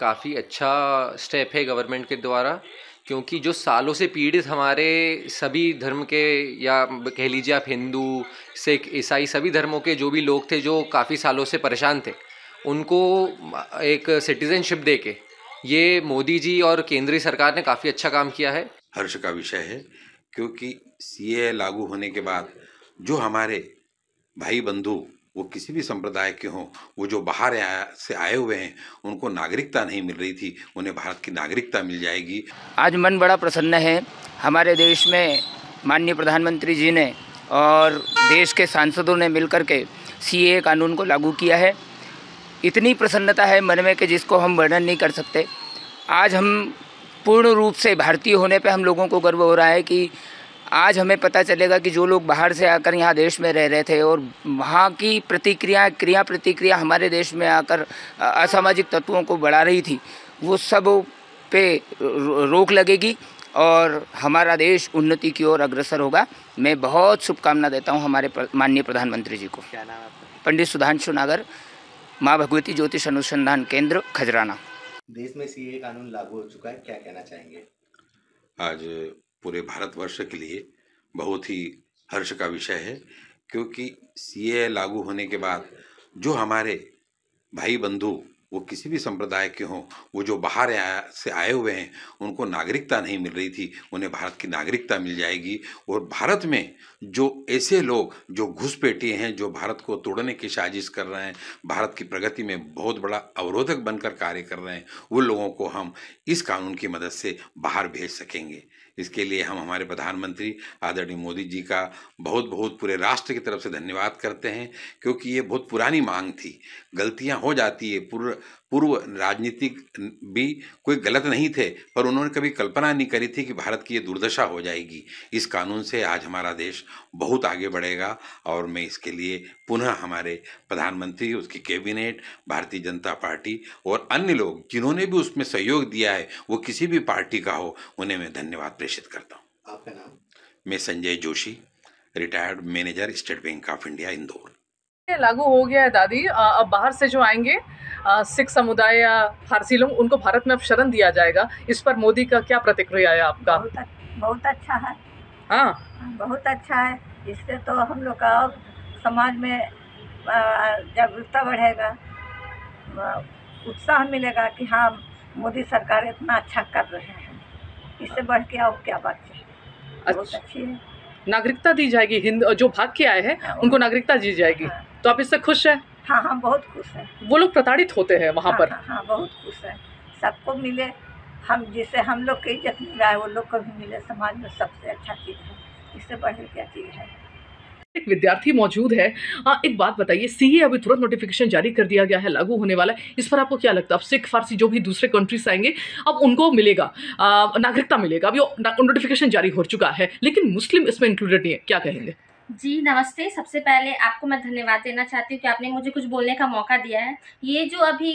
काफ़ी अच्छा स्टेप है गवर्नमेंट के द्वारा, क्योंकि जो सालों से पीड़ित हमारे सभी धर्म के, या कह लीजिए आप हिंदू, सिख, ईसाई, सभी धर्मों के जो भी लोग थे जो काफ़ी सालों से परेशान थे, उनको एक सिटीजनशिप दे के ये मोदी जी और केंद्रीय सरकार ने काफ़ी अच्छा काम किया है। हर्ष का विषय है क्योंकि सीए लागू होने के बाद जो हमारे भाई बंधु, वो किसी भी संप्रदाय के हों, वो जो बाहर से आए हुए हैं, उनको नागरिकता नहीं मिल रही थी, उन्हें भारत की नागरिकता मिल जाएगी। आज मन बड़ा प्रसन्न है। हमारे देश में माननीय प्रधानमंत्री जी ने और देश के सांसदों ने मिलकर के सीए कानून को लागू किया है। इतनी प्रसन्नता है मन में कि जिसको हम वर्णन नहीं कर सकते। आज हम पूर्ण रूप से भारतीय होने पे हम लोगों को गर्व हो रहा है कि आज हमें पता चलेगा कि जो लोग बाहर से आकर यहाँ देश में रह रहे थे और वहाँ की क्रिया प्रतिक्रिया हमारे देश में आकर असामाजिक तत्वों को बढ़ा रही थी, वो सब पे रोक लगेगी और हमारा देश उन्नति की ओर अग्रसर होगा। मैं बहुत शुभकामना देता हूँ हमारे माननीय प्रधानमंत्री जी को। क्या नाम है? पंडित सुधांशु नागर, माँ भगवती ज्योतिष अनुसंधान केंद्र, खजराना। देश में सीए कानून लागू हो चुका है, क्या कहना चाहेंगे? आज पूरे भारतवर्ष के लिए बहुत ही हर्ष का विषय है क्योंकि सीए लागू होने के बाद जो हमारे भाई बंधु, वो किसी भी संप्रदाय के हों, वो जो बाहर से आए हुए हैं, उनको नागरिकता नहीं मिल रही थी, उन्हें भारत की नागरिकता मिल जाएगी। और भारत में जो ऐसे लोग जो घुसपैठिए हैं, जो भारत को तोड़ने की साजिश कर रहे हैं, भारत की प्रगति में बहुत बड़ा अवरोधक बनकर कार्य कर रहे हैं, वो लोगों को हम इस कानून की मदद से बाहर भेज सकेंगे। इसके लिए हम हमारे प्रधानमंत्री आदरणीय मोदी जी का बहुत बहुत पूरे राष्ट्र की तरफ से धन्यवाद करते हैं क्योंकि ये बहुत पुरानी मांग थी। गलतियां हो जाती है, पूर्व राजनीतिक भी कोई गलत नहीं थे, पर उन्होंने कभी कल्पना नहीं करी थी कि भारत की ये दुर्दशा हो जाएगी। इस कानून से आज हमारा देश बहुत आगे बढ़ेगा और मैं इसके लिए पुनः हमारे प्रधानमंत्री, उसकी कैबिनेट, भारतीय जनता पार्टी और अन्य लोग जिन्होंने भी उसमें सहयोग दिया है, वो किसी भी पार्टी का हो, उन्हें मैं धन्यवाद प्रेषित करता हूँ। आपका नाम? मैं Sanjay Joshi, retired manager, state bank of India, Indore. लागू हो गया है दादी। अब बाहर से जो आएंगे सिख समुदाय या फारसी लोग, उनको भारत में अब शरण दिया जाएगा। इस पर मोदी का क्या प्रतिक्रिया है आपका? बहुत अच्छा है। हाँ, बहुत अच्छा है। इससे तो हम लोग का समाज में जागरूकता बढ़ेगा, उत्साह मिलेगा कि हाँ मोदी सरकार इतना अच्छा कर रहे हैं, इससे बढ़ के और क्या बात है। बहुत अच्छी है। नागरिकता दी जाएगी, हिंद जो भाग के आए हैं उनको नागरिकता दी जाएगी। तो आप इससे खुश हैं? हाँ हाँ, बहुत खुश हैं। वो लोग प्रताड़ित होते हैं वहाँ पर। हाँ, बहुत खुश हैं। सबको मिले, हम जिसे हम लोग की इज्जत मिला है वो लोग को भी मिले। समाज में सबसे अच्छा चीज़ है, इससे बढ़कर क्या चीज़ है। एक विद्यार्थी मौजूद है। एक बात बताइए, सीए अभी तुरंत नोटिफिकेशन जारी कर दिया गया है, लागू होने वाला है, इस पर आपको क्या लगता है? अब सिख फारसी जो भी दूसरे कंट्री से आएंगे, अब उनको मिलेगा नागरिकता मिलेगा। अभी नोटिफिकेशन जारी हो चुका है, लेकिन मुस्लिम इसमें इंक्लूडेड नहीं है, क्या कहेंगे? जी नमस्ते। सबसे पहले आपको मैं धन्यवाद देना चाहती हूँ कि आपने मुझे कुछ बोलने का मौका दिया है। ये जो अभी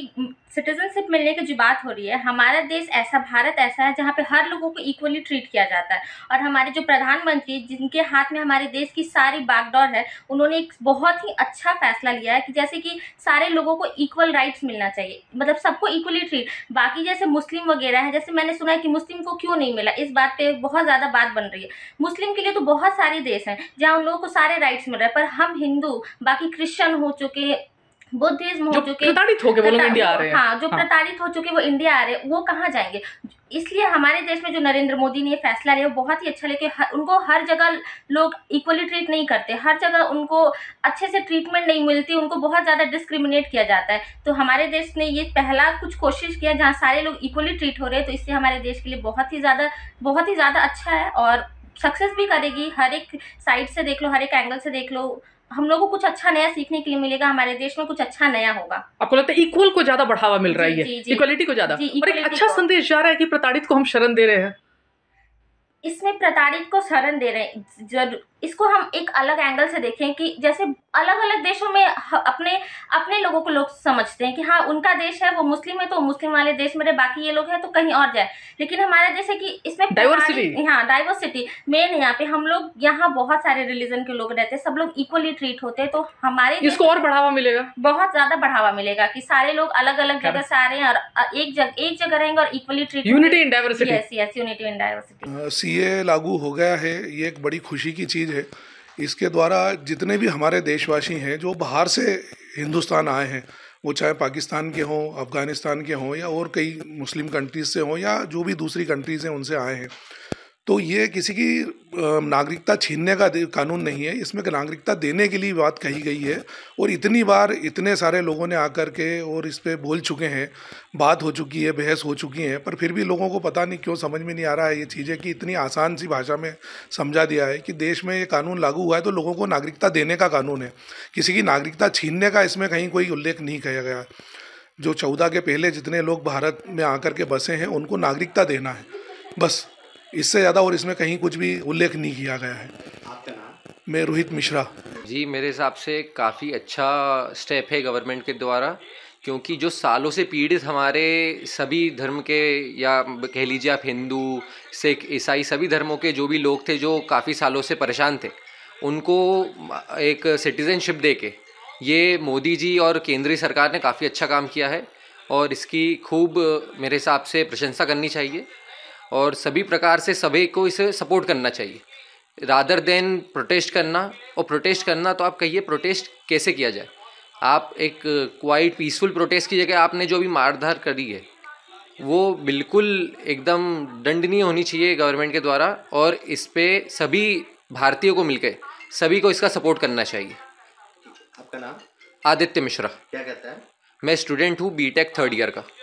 सिटीजनशिप मिलने की जो बात हो रही है, हमारा देश ऐसा, भारत ऐसा है जहाँ पे हर लोगों को इक्वली ट्रीट किया जाता है। और हमारे जो प्रधानमंत्री, जिनके हाथ में हमारे देश की सारी बागडोर है, उन्होंने एक बहुत ही अच्छा फैसला लिया है कि जैसे कि सारे लोगों को इक्वल राइट्स मिलना चाहिए, मतलब सबको इक्वली ट्रीट। बाकी जैसे मुस्लिम वगैरह है, जैसे मैंने सुना है कि मुस्लिम को क्यों नहीं मिला, इस बात पर बहुत ज़्यादा बात बन रही है। मुस्लिम के लिए तो बहुत सारे देश हैं जहाँ उन लोगों को सारे राइट्स मिल रहे हैं, पर हम हिंदू, बाकी क्रिश्चियन हो चुके, बुद्धिज्म हो चुके, प्रताड़ित हो के वो लोग इंडिया आ रहे हैं। हाँ, जो प्रताड़ित हो चुके वो इंडिया आ रहे हैं, वो कहाँ जाएंगे? इसलिए हमारे देश में जो नरेंद्र मोदी ने ये फैसला लिया बहुत ही अच्छा लिया कि उनको हर जगह लोग इक्वली ट्रीट नहीं करते, हर जगह उनको अच्छे से ट्रीटमेंट नहीं मिलती, उनको बहुत ज़्यादा डिस्क्रिमिनेट किया जाता है। तो हमारे देश ने ये पहला कुछ कोशिश किया जहाँ सारे लोग इक्वली ट्रीट हो रहे हैं, तो इससे हमारे देश के लिए बहुत ही ज़्यादा अच्छा है और सक्सेस भी करेगी। हर एक साइड से देख लो, हर एक एंगल से देख लो, हम लोगों को कुछ अच्छा नया सीखने के लिए मिलेगा, हमारे देश में कुछ अच्छा नया होगा। आपको लगता है इक्वल को ज्यादा बढ़ावा मिल रहा है, इक्वालिटी को ज्यादा, और एक अच्छा संदेश जा रहा है कि प्रताड़ित को हम शरण दे रहे हैं। इसमें प्रताड़ित को शरण दे रहे हैं। जरूर इसको हम एक अलग एंगल से देखें कि जैसे अलग अलग देशों में अपने अपने लोगों को लोग समझते हैं कि हाँ उनका देश है, वो मुस्लिम है तो मुस्लिम वाले देश में रहे, बाकी ये लोग हैं तो कहीं और जाए। लेकिन हमारा देश है कि इसमें डाइवर्सिटी, हाँ डाइवर्सिटी मेन है यहाँ पे। हम लोग यहाँ बहुत सारे रिलीजन के लोग रहते हैं, सब लोग इक्वली ट्रीट होते हैं, तो हमारे इसको और बढ़ावा मिलेगा, बहुत ज्यादा बढ़ावा मिलेगा कि सारे लोग अलग अलग जगह से आ रहे हैं और एक जगह रहेंगे और equally treat, unity in diversity. Yes yes, unity in diversity. CA लागू हो गया है, ये एक बड़ी खुशी की चीज़ है। इसके द्वारा जितने भी हमारे देशवासी हैं जो बाहर से हिंदुस्तान आए हैं, वो चाहे पाकिस्तान के हों, अफ़गानिस्तान के हों या और कई मुस्लिम कंट्रीज़ से हों या जो भी दूसरी कंट्रीज़ हैं उनसे आए हैं, तो ये किसी की नागरिकता छीनने का कानून नहीं है, इसमें नागरिकता देने के लिए बात कही गई है। और इतनी बार इतने सारे लोगों ने आकर के और इस पर बोल चुके हैं, बात हो चुकी है, बहस हो चुकी है, पर फिर भी लोगों को पता नहीं क्यों समझ में नहीं आ रहा है ये चीज़ें कि इतनी आसान सी भाषा में समझा दिया है कि देश में ये कानून लागू हुआ है तो लोगों को नागरिकता देने का कानून है, किसी की नागरिकता छीनने का इसमें कहीं कोई उल्लेख नहीं किया गया। जो 14 के पहले जितने लोग भारत में आकर के बसे हैं उनको नागरिकता देना है, बस इससे ज़्यादा और इसमें कहीं कुछ भी उल्लेख नहीं किया गया है। आपका नाम? मैं रोहित मिश्रा। जी, मेरे हिसाब से काफ़ी अच्छा स्टेप है गवर्नमेंट के द्वारा, क्योंकि जो सालों से पीड़ित हमारे सभी धर्म के, या कह लीजिए आप हिंदू, सिख, ईसाई, सभी धर्मों के जो भी लोग थे जो काफ़ी सालों से परेशान थे, उनको एक सिटीज़नशिप दे के ये मोदी जी और केंद्रीय सरकार ने काफ़ी अच्छा काम किया है और इसकी खूब मेरे हिसाब से प्रशंसा करनी चाहिए और सभी प्रकार से सभी को इसे सपोर्ट करना चाहिए, रादर देन प्रोटेस्ट करना। और प्रोटेस्ट करना तो आप कहिए प्रोटेस्ट कैसे किया जाए, आप एक क्वाइट पीसफुल प्रोटेस्ट की जगह आपने जो भी मारधार करी है वो बिल्कुल एकदम दंडनीय होनी चाहिए गवर्नमेंट के द्वारा, और इस पर सभी भारतीयों को मिलकर सभी को इसका सपोर्ट करना चाहिए। आपका नाम? आदित्य मिश्रा। क्या कहता है? मैं स्टूडेंट हूँ बीटेक 3rd ईयर का।